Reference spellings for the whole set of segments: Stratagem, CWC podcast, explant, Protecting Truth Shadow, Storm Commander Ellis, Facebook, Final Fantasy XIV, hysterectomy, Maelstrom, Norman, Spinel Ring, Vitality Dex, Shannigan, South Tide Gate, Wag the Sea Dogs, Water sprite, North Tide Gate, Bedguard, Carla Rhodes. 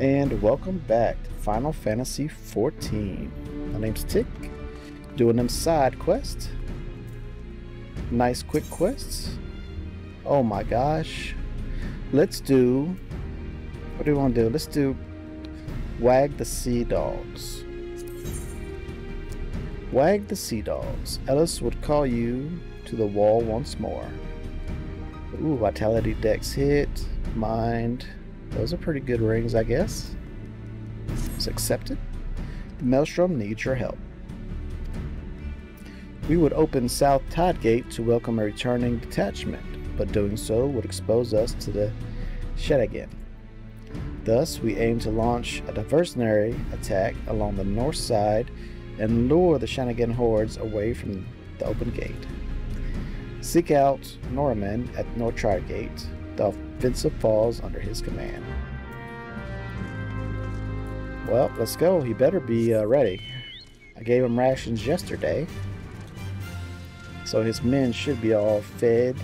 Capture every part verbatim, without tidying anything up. and welcome back to Final Fantasy fourteen. My name's Tick, doing them side quests. Nice quick quests. Oh my gosh. Let's do, what do we want to do? Let's do Wag the Sea Dogs. Wag the Sea Dogs. Ellis would call you to the wall once more. Ooh, Vitality Dex hit. Mind. Those are pretty good rings, I guess. It's accepted. The Maelstrom needs your help. We would open South Tide Gate to welcome a returning detachment, but doing so would expose us to the Shannigan. Thus, we aim to launch a diversionary attack along the north side and lure the Shannigan hordes away from the open gate. Seek out Norman at North Tide Gate. The offensive falls under his command. Well, let's go. He better be uh, ready. I gave him rations yesterday, so his men should be all fed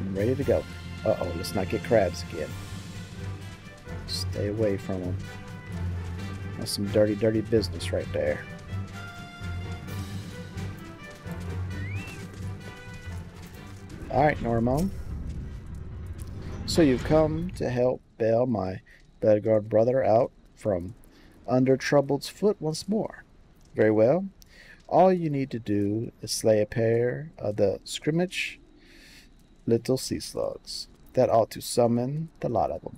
and ready to go. Uh-oh, let's not get crabs again. Stay away from them. That's some dirty, dirty business right there. Alright, Norman. So you've come to help bail my Bedguard brother out from under Troubled's foot once more. Very well. All you need to do is slay a pair of the scrimmage little sea slugs. That ought to summon the lot of them.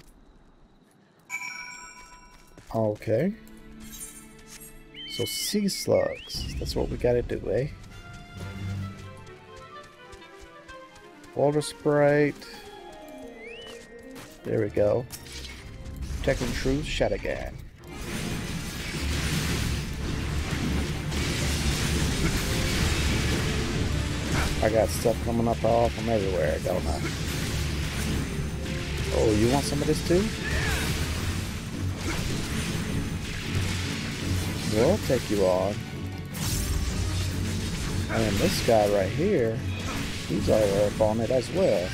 Okay. So sea slugs. That's what we gotta do, eh? Water sprite. There we go. Protecting Truth Shadow. I got stuff coming up all from everywhere, don't I? Oh, you want some of this too? We'll take you on. And this guy right here, he's all up on it as well.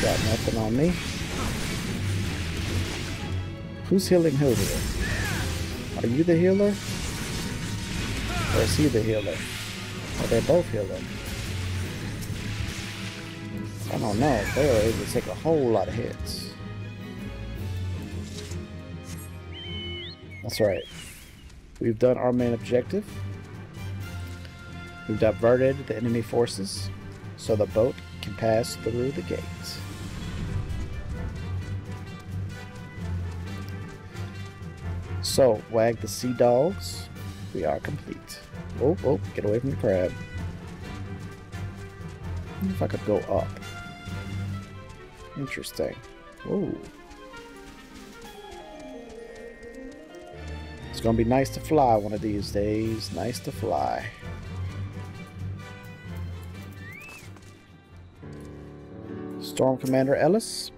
Got nothing on me. Who's healing who here? Are you the healer? Or is he the healer? Are they both healing? I don't know. They were able to take a whole lot of hits. That's right. We've done our main objective. We've diverted the enemy forces so the boat can pass through the gates. So, Wag the Sea Dogs, we are complete. Oh, oh, get away from the crab. I wonder if I could go up. Interesting. Ooh. It's gonna be nice to fly one of these days. Nice to fly. Storm Commander Ellis.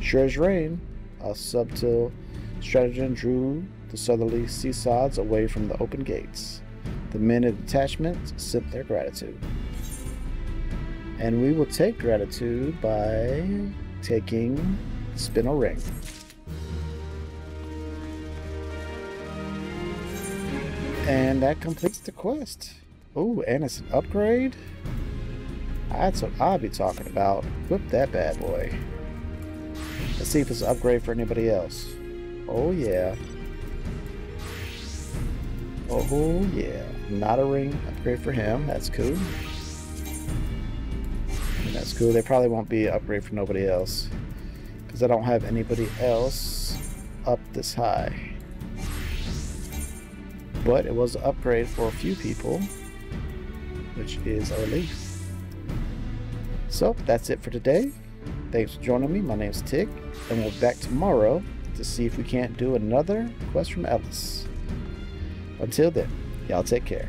Sure as rain, a subtle stratagem drew the southerly seasides away from the open gates. The men of detachment sent their gratitude. And we will take gratitude by taking Spinel Ring. And that completes the quest. Ooh, and it's an upgrade? That's what I'll be talking about. Whip that bad boy. Let's see if it's an upgrade for anybody else. Oh yeah. Oh yeah. Not a ring upgrade for him. That's cool. And that's cool. They probably won't be an upgrade for nobody else, because I don't have anybody else up this high. But it was an upgrade for a few people, which is a relief. So, that's it for today. Thanks for joining me. My name's Tick, and we'll be back tomorrow to see if we can't do another quest from Ellis. Until then, y'all take care.